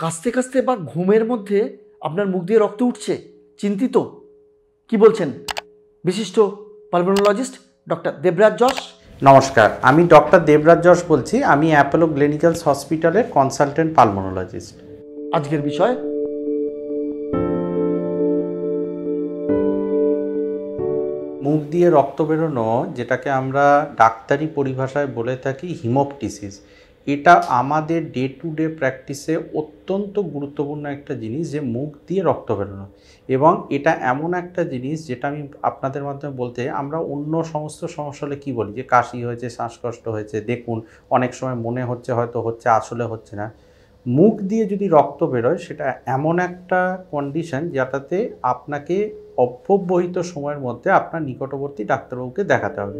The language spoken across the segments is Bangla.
कास्ते कास्ते बा घुमेर मध्य आपनार मुख दिए रक्त उठछे चिंतित कि बोलछेन विशिष्ट पाल्मोनोलॉजिस्ट डॉक्टर देबराज जश। नमस्कार, आमी डॉक्टर देबराज जश बोलছি। आमी অ্যাপোলো ক্লিনিক্যালস হসপিটালের কনসালটেন্ট পালমোনোলজিস্ট। আজকের বিষয় মুখ দিয়ে রক্ত বেরোনো, যেটাকে আমরা ডাক্তারি পরিভাষায় বলে থাকি হিমোপটিসিস। এটা আমাদের ডে টু ডে প্র্যাকটিসে অত্যন্ত গুরুত্বপূর্ণ একটা জিনিস যে মুখ দিয়ে রক্ত বেরোনো, এবং এটা এমন একটা জিনিস যেটা আমি আপনাদের মাধ্যমে বলতে আমরা অন্য সমস্ত সমস্যা হলে কী বলি, যে কাশি হয়েছে, শ্বাসকষ্ট হয়েছে, দেখুন অনেক সময় মনে হচ্ছে হয়তো হচ্ছে, আসলে হচ্ছে না। মুখ দিয়ে যদি রক্ত বেরোয় সেটা এমন একটা কন্ডিশন যেটাতে আপনাকে অব্যবহিত সময়ের মধ্যে আপনার নিকটবর্তী ডাক্তারবাবুকে দেখাতে হবে।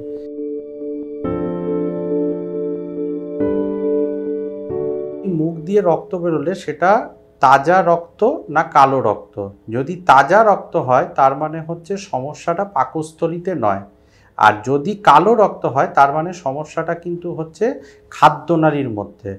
মুখ দিয়ে রক্ত বেরোলে সেটা তাজা রক্ত না কালো রক্ত। যদি তাজা রক্ত হয় তার মানে হচ্ছে সমস্যাটা পাকস্থলীতে নয়, আর যদি কালো রক্ত হয় তার মানে সমস্যাটা কিন্তু হচ্ছে খাদ্যনালীর মধ্যে।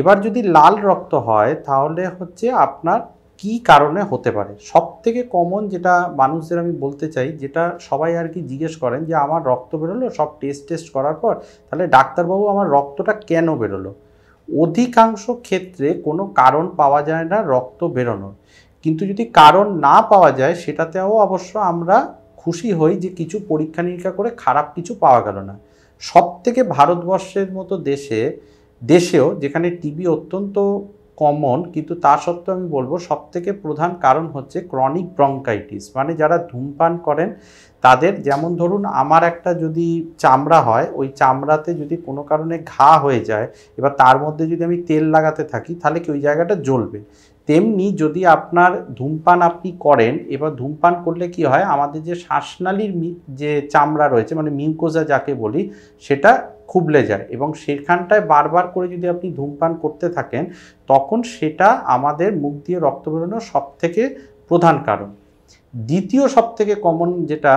এবার যদি লাল রক্ত হয় তাহলে হচ্ছে আপনার কি কারণে হতে পারে। সবথেকে কমন যেটা মানুষদের আমি বলতে চাই, যেটা সবাই আর কি জিজ্ঞেস করেন যে আমার রক্ত বেরোলো সব টেস্ট করার পর, তাহলে ডাক্তারবাবু আমার রক্তটা কেন বেরোলো। অধিকাংশ ক্ষেত্রে কোনো কারণ পাওয়া যায় না রক্ত বেরোনোর, কিন্তু যদি কারণ না পাওয়া যায় সেটাতেও অবশ্য আমরা খুশি হই যে কিছু পরীক্ষা নিরীক্ষা করে খারাপ কিছু পাওয়া গেল না। সবথেকে ভারতবর্ষের মতো দেশেও যেখানে টিবি অত্যন্ত কমন, কিন্তু তা সত্ত্বেও আমি বলবো সবথেকে প্রধান কারণ হচ্ছে ক্রনিক ব্রঙ্কাইটিস। মানে যারা ধূমপান করেন তাদের, যেমন ধরুন আমার একটা যদি চামড়া হয়, ওই চামড়াতে যদি কোনো কারণে ঘা হয়ে যায়, এবার তার মধ্যে যদি আমি তেল লাগাতে থাকি তাহলে কি ওই জায়গাটা জ্বলবে। তেমনি যদি আপনার ধূমপান আপনি করেন, এবার ধূমপান করলে কি হয়, আমাদের যে শ্বাসনালীর যে চামড়া রয়েছে মানে মিউকোজা যাকে বলি সেটা খুবলে যায়, এবং সেখানটায় বারবার করে যদি আপনি ধূমপান করতে থাকেন তখন সেটা আমাদের মুখ দিয়ে রক্ত বেরোনোর সবথেকে প্রধান কারণ। দ্বিতীয় সবথেকে কমন যেটা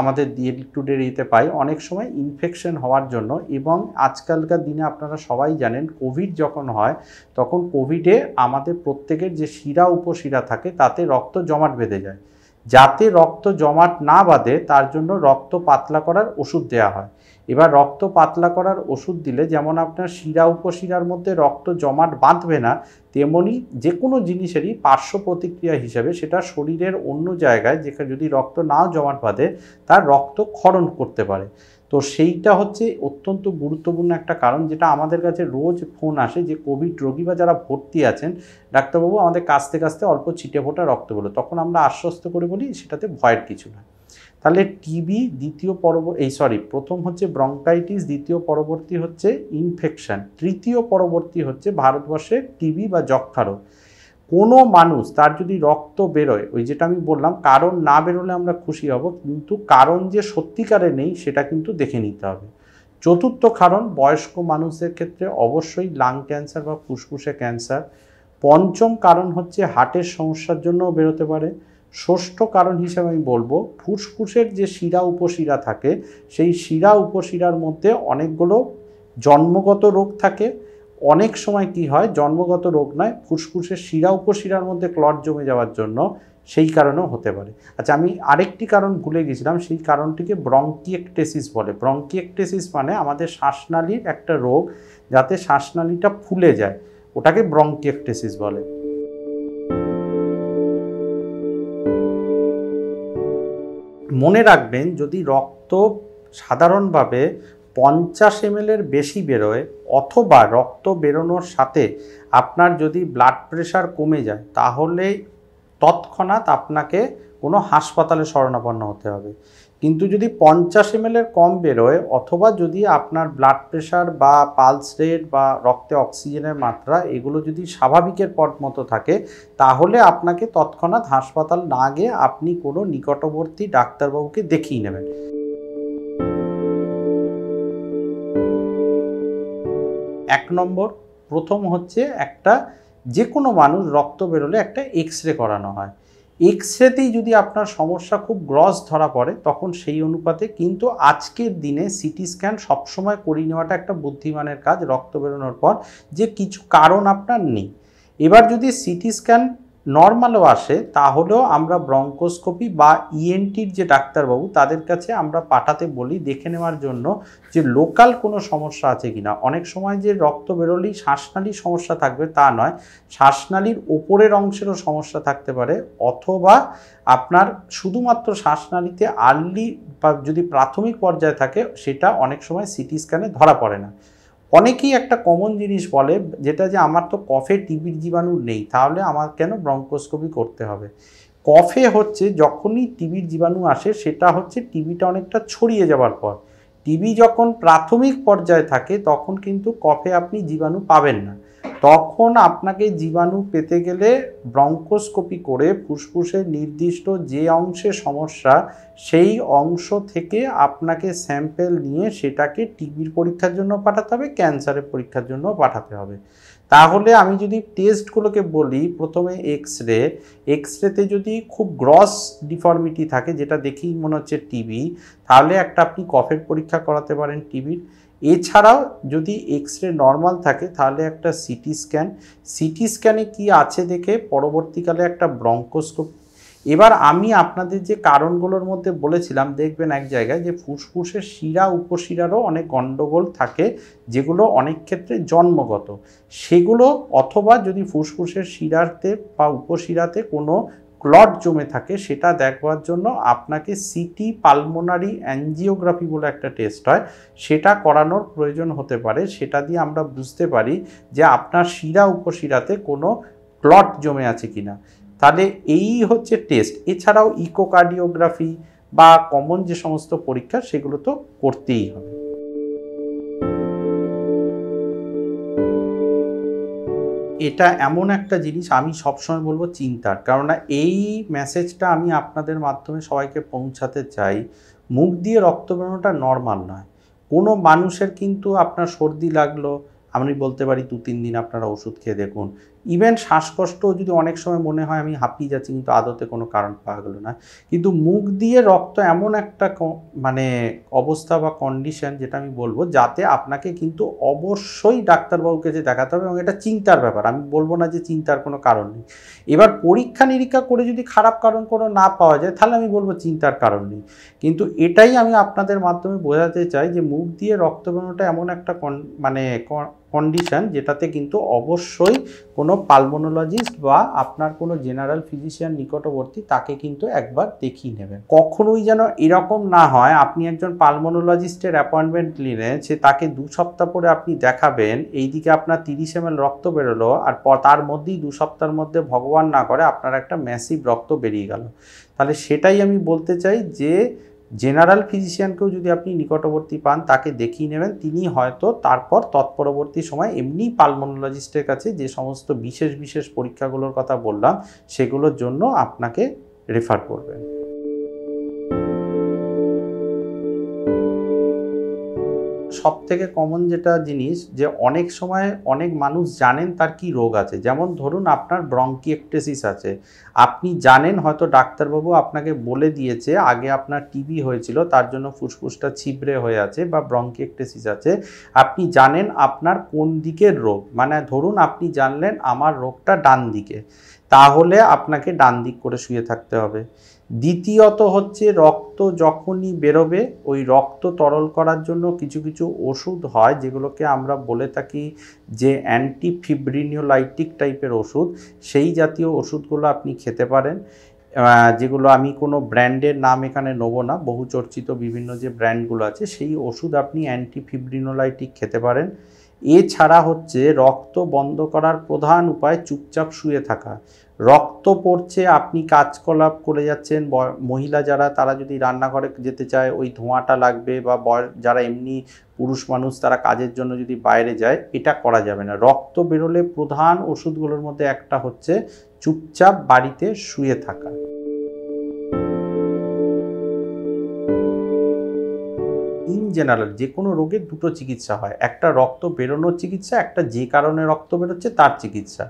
আমাদের ডে টু ডে ইতে পাই অনেক সময় ইনফেকশন হওয়ার জন্য, এবং আজকালকার দিনে আপনারা সবাই জানেন কোভিড যখন হয় তখন কোভিডে আমাদের প্রত্যেকের যে শিরা উপশিরা থাকে তাতে রক্ত জমাট বেঁধে যায়। যাতে রক্ত জমাট না বাঁধে তার জন্য রক্ত পাতলা করার ওষুধ দেওয়া হয়। এবার রক্ত পাতলা করার ওষুধ দিলে যেমন আপনার শিরা উপশিরার মধ্যে রক্ত জমাট বাঁধবে না, তেমনি যে কোনো জিনিসেরই পার্শ্ব প্রতিক্রিয়া হিসেবে সেটা শরীরের অন্য জায়গায় যেখানে যদি রক্ত না জমাট বাঁধে তার রক্তক্ষরণ করতে পারে। তো সেইটা হচ্ছে অত্যন্ত গুরুত্বপূর্ণ একটা কারণ, যেটা আমাদের কাছে রোজ ফোন আসে যে কোভিড রোগী বা যারা ভর্তি আছেন, ডাক্তারবাবু আমাদের কাছতে কাছতে অল্প ছিটে ফোটা রক্ত বেরোলো, তখন আমরা আশ্বস্ত করে বলি সেটাতে ভয়ের কিছু না। তাহলে টিবি, প্রথম হচ্ছে ব্রঙ্কাইটিস, দ্বিতীয় পরবর্তী হচ্ছে ইনফেকশান, তৃতীয় পরবর্তী হচ্ছে ভারতবর্ষে টিবি বা যক্ষা রোগ। কোনো মানুষ তার যদি রক্ত বেরোয়, ওই যেটা আমি বললাম কারণ না বেরোলে আমরা খুশি হব, কিন্তু কারণ যে সত্যিকারে নেই সেটা কিন্তু দেখে নিতে হবে। চতুর্থ কারণ বয়স্ক মানুষের ক্ষেত্রে অবশ্যই লাং ক্যান্সার বা ফুসফুসে ক্যান্সার। পঞ্চম কারণ হচ্ছে হার্টের সমস্যার জন্যও বেরোতে পারে। ষষ্ঠ কারণ হিসেবে আমি বলবো ফুসফুসের যে শিরা উপশিরা থাকে সেই শিরা উপশিরার মধ্যে অনেকগুলো জন্মগত রোগ থাকে। অনেক সময় কি হয়, জন্মগত রোগ নয়, ফুসফুসের শিরা উপশিরার মধ্যে ক্লট জমে যাওয়ার জন্য সেই কারণেও হতে পারে। আচ্ছা, আমি আরেকটি কারণ ভুলে গেছিলাম, সেই কারণটিকে ব্রঙ্কিয়েকটেসিস বলে। ব্রঙ্কিয়েকটেসিস মানে আমাদের শ্বাসনালীর একটা রোগ, যাতে শ্বাসনালীটা ফুলে যায়, ওটাকে ব্রঙ্কিয়েকটেসিস বলে। মনে রাখবেন যদি রক্ত সাধারণভাবে 50 ml বেশি বেরোয়, অথবা রক্ত বেরোনোর সাথে আপনার যদি ব্লাড প্রেশার কমে যায়, তাহলে তৎক্ষণাৎ আপনাকে কোনো হাসপাতালে শরণাপন্ন হতে হবে। কিন্তু যদি 50 ml কম বেরোয়, অথবা যদি আপনার ব্লাড প্রেশার বা পালস রেট বা রক্তে অক্সিজেনের মাত্রা এগুলো যদি স্বাভাবিকের পথ মতো থাকে, তাহলে আপনাকে তৎক্ষণাৎ হাসপাতাল না গিয়ে আপনি কোনো নিকটবর্তী ডাক্তারবাবুকে দেখিয়ে নেবেন। এক নম্বর, প্রথম হচ্ছে একটা যে কোনো মানুষ রক্ত বেরোলে একটা এক্সরে করানো হয়। এক্সরেতেই যদি আপনার সমস্যা খুব গ্রস ধরা পড়ে তখন সেই অনুপাতে, কিন্তু আজকের দিনে সিটি স্ক্যান সবসময় করিয়ে নেওয়াটা একটা বুদ্ধিমানের কাজ রক্ত বেরোনোর পর, যে কিছু কারণ আপনার নেই। एबार जोदि सीटी स्कैन नर्मालो आसे ताहलेओ आमरा ब्रोंकोस्कोपी बा इएनटी जे डाक्तार बाबू तादेर काछे आमरा पाठाते बोली देखे नेওয়ার जोन्नो जे लोकल कोनो समस्या आछे किना। अनेक समय जे रक्त बेरोलेई श्वासनालीर समस्या थाकबे ता नय, श्वासनालीर ओपरेर अंशेरও समस्या थाकते पारे अथवा आपनार शुधुमात्र श्वासनालीते आर्लि बा जोदि प्राथमिक पर्याये थाके सेटा अनेक समय सीटी स्कैने धरा पड़े ना। अनेकेई एक कमन जिनिस बोले जेटा जे आमार तो कफे टीबिर जीवाणु नहीं ताहले आमार केन ब्रोंकोस्कोपी करते हबे। कफे होच्छे जखोनी टीबिर जीवाणु आसे सेटा होच्छे टीबिटा अनेकटा छड़िए जावार पर टीबी जखन प्राथमिक पर्याये थाके तखन किन्तु कफे आपनी जीवाणु पाबेन ना, तखन आपनाके जीवाणु पेते गेले ब्रोंकोस्कोपी करे फुसफुसेर निर्दिष्ट जे अंशे समस्या सेई अंश थेके आपनाके सैम्पल निये सेटाके टीबिर परीक्षार जोन्नो पाठाते हबे, क्यान्सारेर परीक्षार जोन्नो पाठाते हबे। ताहले आमी जोदि टेस्टगुलोके बोली प्रथमे एक्सरे, एक्सरेते जोदि खूब ग्रस डिफर्मिटी थाके जेटा देखी मने हच्छे टीबी ताहले एकटा आपनि कफेर परीक्षा कराते पारेन टीबिर। एछाड़ाओ जोदि एक्सरे नर्माल थाके ताहले एकटा सीटी स्कैन, सीटी स्कैने कि आछे देखे परवर्तीकाले एकटा ब्रोंकोस्कोपी। एबार आमी आपनादेर जे कारणगुलोर मध्ये बोलेछिलाम देखबेन एक जायगाय जे फुसफुसेर शिरा उपशिरारও अनेक गंडगोल थाके जेगुलो अनेक क्षेत्रे जन्मगत, सेगुलो अथवा जोदि फुसफुसेर शिराते बा उपशिराते कोनो क्लट जमे थाके सेटा देखवार जोन्नो आपनाके सीटी पालमोनारि एंजियोग्राफी बोले एकटा टेस्ट हय सेटा करानोर प्रयोजन होते पारे। सेटा दिये आमरा बुझते पारी जे आपनार शिरा उपशिराते कोनो क्लट जमे आछे किना, ताहले एई होच्छे टेस्ट। एछाड़ाओ इकोकार्डियोग्राफी बा कमन जे समस्त परीक्षा सेगुलो तो करतेई हबे। এটা এমন একটা জিনিস আমি সব সময় বলবো চিন্তার, কারণ এই মেসেজটা আমি আপনাদের মাধ্যমে সবাইকে পৌঁছাতে চাই। মুখ দিয়ে রক্ত বেরোনোটা নরমাল নয়। কোনো মানুষের কিন্তু আপনার সর্দি লাগলো আমি বলতে পারি ২-৩ দিন আপনারা ওষুধ খেয়ে দেখুন। ইভেন শ্বাসকষ্ট যদি অনেক সময় মনে হয় আমি হাঁপিয়ে যাচ্ছি কিন্তু আদতে কোনো কারণ পাওয়া গেল না, কিন্তু মুখ দিয়ে রক্ত এমন একটা মানে অবস্থা বা কন্ডিশন যেটা আমি বলবো যাতে আপনাকে কিন্তু অবশ্যই ডাক্তারবাবুকে যে দেখাতে হবে এবং এটা চিন্তার ব্যাপার। আমি বলবো না যে চিন্তার কোনো কারণ নেই। এবার পরীক্ষা নিরীক্ষা করে যদি খারাপ কারণ কোনো না পাওয়া যায় তাহলে আমি বলবো চিন্তার কারণ নেই, কিন্তু এটাই আমি আপনাদের মাধ্যমে বোঝাতে চাই যে মুখ দিয়ে রক্ত বেরোনোটা এমন একটা মানে কন্ডিশন যেটাতে কিন্তু অবশ্যই কোনো পালমোনোলজিস্ট বা আপনার কোনো জেনারেল ফিজিশিয়ান নিকটবর্তী তাকে কিন্তু একবার দেখিয়ে নেবেন। কখনোই যেন এরকম না হয় আপনি একজন পালমোনোলজিস্টের অ্যাপয়েন্টমেন্ট নিলেন, সে তাকে ২ সপ্তাহ পরে আপনি দেখাবেন, এইদিকে আপনার 30 ml রক্ত বেরোলো আর তার মধ্যেই 2 সপ্তাহের মধ্যে ভগবান না করে আপনার একটা ম্যাসিভ রক্ত বেরিয়ে গেল। তাহলে সেটাই আমি বলতে চাই যে জেনারেল ফিজিশিয়ানকেও যদি আপনি নিকটবর্তী পান তাকে দেখিয়ে নেবেন। তিনি হয়তো তারপর তৎপরবর্তী সময় এমনি পালমোনোলজিস্টের কাছে যে সমস্ত বিশেষ বিশেষ পরীক্ষাগুলোর কথা বললাম সেগুলোর জন্য আপনাকে রেফার করবেন। সবথেকে কমন যেটা জিনিস যে অনেক সময় অনেক মানুষ জানেন তার কি রোগ আছে, যেমন ধরুন আপনার ব্রঙ্কিএক্টেসিস আছে আপনি জানেন, হয়তো ডাক্তারবাবু আপনাকে বলে দিয়েছে আগে আপনার টিবি হয়েছিল তার জন্য ফুসফুসটা ছিবড়ে হয়ে আছে বা ব্রঙ্কিএক্টেসিস আছে, আপনি জানেন আপনার কোন দিকের রোগ, মানে ধরুন আপনি জানলেন আমার রোগটা ডান দিকে তাহলে আপনাকে ডান দিক করে শুয়ে থাকতে হবে। দ্বিতীয়ত হচ্ছে রক্ত যখনই বেরোবে ওই রক্ত তরল করার জন্য কিছু কিছু ওষুধ হয় যেগুলোকে আমরা বলে থাকি যে অ্যান্টিফিব্রিনোলাইটিক টাইপের ওষুধ, সেই জাতীয় ওষুধগুলো আপনি খেতে পারেন যেগুলো আমি কোনো ব্র্যান্ডের নাম এখানে নেব না, বহুচর্চিত বিভিন্ন যে ব্র্যান্ডগুলো আছে সেই ওষুধ আপনি অ্যান্টিফিব্রিনোলাইটিক খেতে পারেন। এছাড়া হচ্ছে রক্ত বন্ধ করার প্রধান উপায় চুপচাপ শুয়ে থাকা। রক্ত পড়ছে আপনি কাজকলাপ করে যাচ্ছেন, মহিলা যারা তারা যদি রান্নাঘরে যেতে চায় ওই ধোঁয়াটা লাগবে বা যারা এমনি পুরুষ মানুষ তারা কাজের জন্য যদি বাইরে যায় এটা করা যাবে না। রক্ত বেরোলে প্রধান ওষুধগুলোর মধ্যে একটা হচ্ছে চুপচাপ বাড়িতে শুয়ে থাকা। জেনারেল যে কোনো রোগের দুটো চিকিৎসা হয়, একটা রক্ত বেরোনোর চিকিৎসা, একটা যে কারণে রক্ত বেরোচ্ছে তার চিকিৎসা।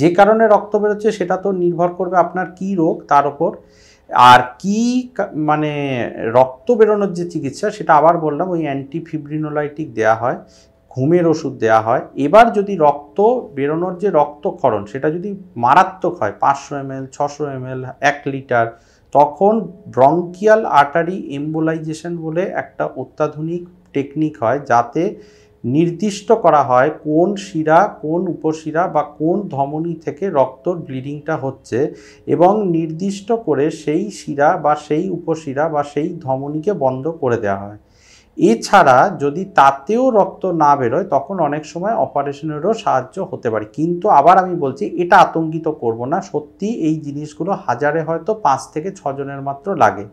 যে কারণে রক্ত বেরোচ্ছে সেটা তো নির্ভর করবে আপনার কি রোগ তার উপর, আর কি মানে রক্ত বেরোনোর যে চিকিৎসা সেটা আবার বললাম ওই অ্যান্টিফিব্রিনোলাইটিক দেওয়া হয়। ঘুমের ওষুধ দেওয়া হয়। এবার যদি রক্ত বেরোনোর যে রক্তক্ষরণ সেটা যদি মারাত্মক হয় 500 ml 600 ml 1 লিটার, তখন ব্রঙ্কিয়াল আর্টারি এম্বোলাইজেশন বলে একটা অত্যাধুনিক টেকনিক হয়, যাতে নির্দিষ্ট করা হয় কোন শিরা কোন উপশিরা বা কোন ধমনী থেকে রক্তর ব্লিডিংটা হচ্ছে এবং নির্দিষ্ট করে সেই শিরা বা সেই উপশিরা বা সেই ধমনীকে বন্ধ করে দেওয়া হয়। এছাড়া যদি তাতেও রক্ত না বেরোয় তখন অনেক সময় অপারেশনেরও সাহায্য হতে পারে। কিন্তু আবার আমি বলছি এটা আতঙ্কিত করব না, সত্যি এই জিনিসগুলো হাজারে হয়তো 5 থেকে 6 জনের মাত্র লাগে।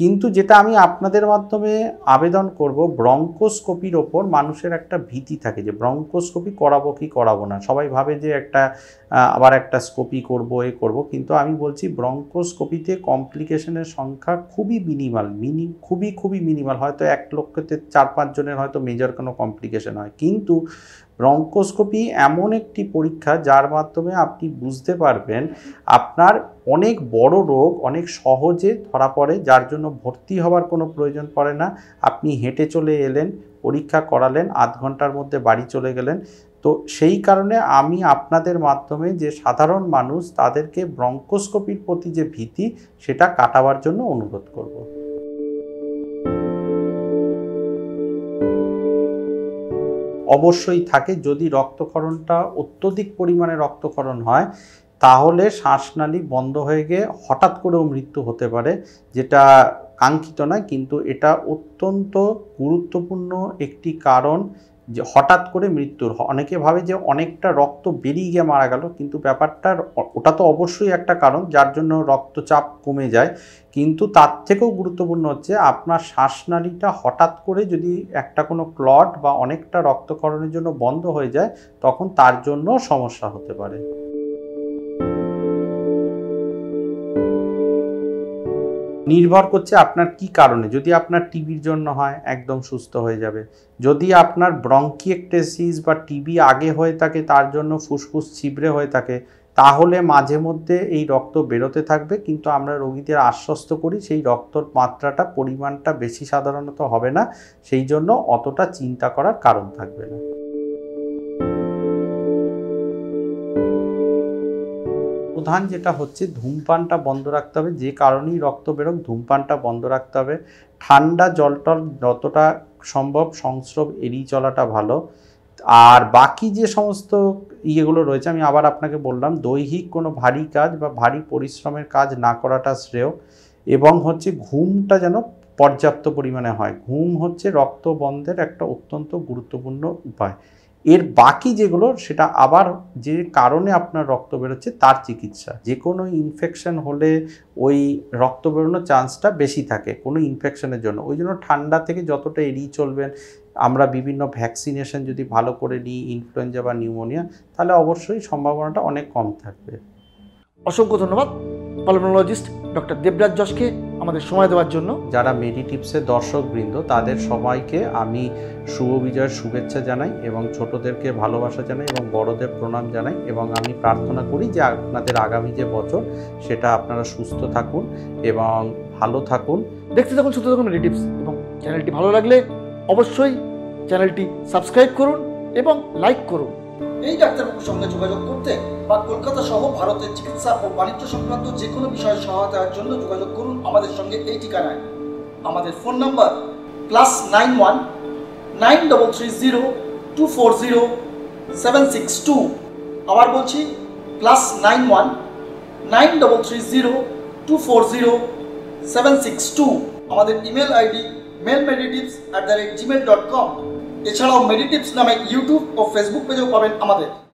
কিন্তু যেটা আমি আপনাদের মাধ্যমে আবেদন করব, ব্রঙ্কোস্কোপির ওপর মানুষের একটা ভীতি থাকে যে ব্রঙ্কোস্কোপি করাবো কি করাবো না, সবাই ভাবে যে একটা আবার একটা স্কোপি করব এ করব, কিন্তু আমি বলছি ব্রঙ্কোস্কোপিতে কমপ্লিকেশনের সংখ্যা খুবই মিনিমাল, খুবই মিনিমাল, হয়তো 1 লক্ষতে 4-5 জনের হয়তো মেজর কোনো কমপ্লিকেশন হয়। কিন্তু ব্রঙ্কোস্কোপি এমন একটি পরীক্ষা যার মাধ্যমে আপনি বুঝতে পারবেন আপনার অনেক বড় রোগ অনেক সহজে ধরা পড়ে, যার জন্য ভর্তি হওয়ার কোনো প্রয়োজন পড়ে না। আপনি হেঁটে চলে এলেন, পরীক্ষা করালেন, আধঘন্টার মধ্যে বাড়ি চলে গেলেন। তো সেই কারণে আমি আপনাদের মাধ্যমে যে সাধারণ মানুষ তাদেরকে ব্রঙ্কোস্কোপির প্রতি যে ভীতি সেটা কাটাবার জন্য অনুরোধ করব। অবশ্যই থাকে, যদি রক্তক্ষরণটা অত্যধিক পরিমাণে রক্তক্ষরণ হয় তাহলে শ্বাসনালী বন্ধ হয়ে গিয়ে হঠাৎ করেও মৃত্যু হতে পারে, যেটা কাঙ্ক্ষিত না। কিন্তু এটা অত্যন্ত গুরুত্বপূর্ণ একটি কারণ যে হঠাৎ করে মৃত্যুর, অনেকে ভাবে যে অনেকটা রক্ত বেরিয়ে গিয়ে মারা গেল, কিন্তু ব্যাপারটার ওটা তো অবশ্যই একটা কারণ যার জন্য রক্তচাপ কমে যায়, কিন্তু তার থেকেও গুরুত্বপূর্ণ হচ্ছে আপনার শ্বাসনালীটা হঠাৎ করে যদি একটা কোনো ক্লট বা অনেকটা রক্তক্ষরণের জন্য বন্ধ হয়ে যায় তখন তার জন্য সমস্যা হতে পারে। নির্ভর করছে আপনার কি কারণে। যদি আপনার টিবির জন্য হয় একদম সুস্থ হয়ে যাবে, যদি আপনার ব্রঙ্কিএক্টেসিস বা টিবি আগে হয়ে থাকে তার জন্য ফুসফুস ছিবড়ে হয়ে থাকে তাহলে মাঝে মধ্যে এই রক্ত বেরোতে থাকবে, কিন্তু আমরা রোগীদের আশ্বস্ত করি সেই রক্তর মাত্রাটা পরিমাণটা বেশি সাধারণত হবে না, সেই জন্য অতটা চিন্তা করার কারণ থাকবে না। প্রধান যেটা হচ্ছে ধূমপানটা বন্ধ রাখতে হবে, যে কারণেই রক্ত বেরোক ধূমপানটা বন্ধ রাখতে হবে। ঠান্ডা জলটল যতটা সম্ভব সংস্রব এড়িয়ে চলাটা ভালো। আর বাকি যে সমস্ত ইয়েগুলো রয়েছে আমি আবার আপনাকে বললাম, দৈহিক কোনো ভারী কাজ বা ভারী পরিশ্রমের কাজ না করাটা শ্রেয়, এবং হচ্ছে ঘুমটা যেন পর্যাপ্ত পরিমাণে হয়। ঘুম হচ্ছে রক্ত বন্ধের একটা অত্যন্ত গুরুত্বপূর্ণ উপায়। এর বাকি যেগুলো সেটা আবার যে কারণে আপনার রক্ত বেরোচ্ছে তার চিকিৎসা। যে কোনো ইনফেকশন হলে ওই রক্ত বেরোনোর চান্সটা বেশি থাকে কোনো ইনফেকশনের জন্য, ওই জন্য ঠান্ডা থেকে যতটা এড়িয়ে চলবেন। আমরা বিভিন্ন ভ্যাকসিনেশন যদি ভালো করে নিই ইনফ্লুয়েঞ্জা বা নিউমোনিয়া, তাহলে অবশ্যই সম্ভাবনাটা অনেক কম থাকবে। অসংখ্য ধন্যবাদ পলমোনোলজিস্ট ডক্টর দেবরাজ যশকে আমাদের সময় দেওয়ার জন্য। যারা মেডিটিপসের দর্শকবৃন্দ তাদের সবাইকে আমি শুভ বিজয়ের শুভেচ্ছা জানাই এবং ছোটদেরকে ভালোবাসা জানাই এবং বড়দের প্রণাম জানাই, এবং আমি প্রার্থনা করি যে আপনাদের আগামী যে বছর সেটা আপনারা সুস্থ থাকুন এবং ভালো থাকুন। দেখতে থাকুন সুস্থ থাকুন মেডিটিপস, এবং চ্যানেলটি ভালো লাগলে অবশ্যই চ্যানেলটি সাবস্ক্রাইব করুন এবং লাইক করুন। এই ডাক্তারবাবুর সঙ্গে যোগাযোগ করতে বা কলকাতা সহ ভারতের চিকিৎসা ও বাণিজ্য সংক্রান্ত যে কোনো বিষয়ে সহায়তার জন্য যোগাযোগ করুন আমাদের সঙ্গে এই ঠিকানায়। আমাদের ফোন নাম্বার +91 9330 240 762। আবার বলছি +91 9330 240 762। আমাদের ইমেল আইডি mailmeditips@gmail.com। এছাড়াও মেডিটিপস নামে ইউটিউব ও ফেসবুক পেজেও পাবেন আমাদের।